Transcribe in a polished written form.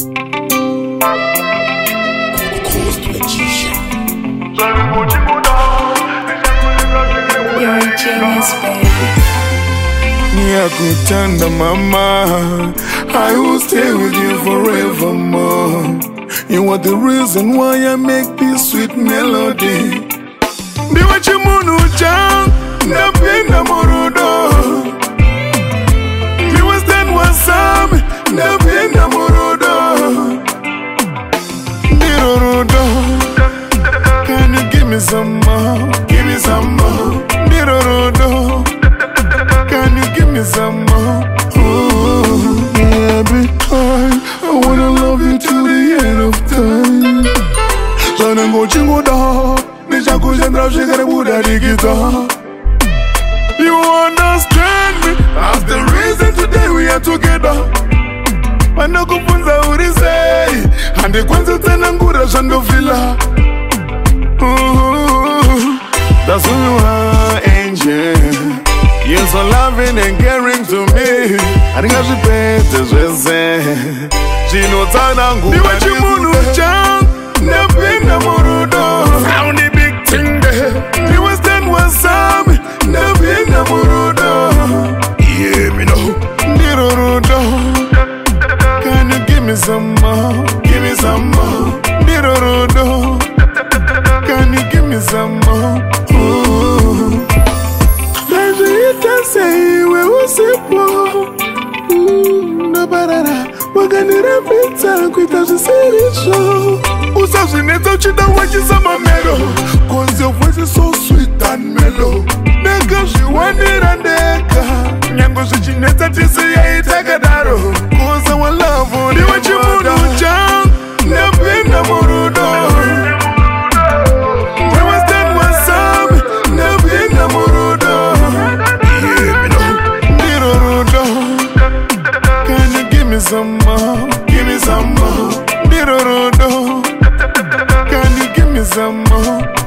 You're a genius, baby. Me a good tender mama, I will stay with you forevermore. You are the reason why I make this sweet melody. Ni wachimunu jam, napenda morudo. Ni western wasam, napenda morudo. Dirurudo, can you give me some more? Give me some more. Dirurudo, can you give me some more? Ooh, every time I wanna love you till the end of time. Sana ngochingoda, nishakuchendra ushikare buda digita. You understand me, that's the reason today we are together. Pano kupunza urisei, handi kwenza tena ngura shando vila. That's who you are, angel. You're so loving and caring to me. I think I should pay attention. She knows how to go. Ni wachimunu jam, napenda morudo. Found the big thing there. Ni western wasam, napenda morudo. Yeah, me know. Dirurudo, can you give me some more? Give me some more. Dirurudo, can you give me some more? Say we will sit low. No barara, we're gonna rap it down. Quit us to see this show. Usa shineto chida waji sama mellow. Cause your voice is so sweet and mellow. Nega she wanira neka. Nyango she chineta tisi ya itaka daro. Cause our love only what you wanna jam. Napenda morudo. Some more, give me some more. Dirurudo, can you give me some more?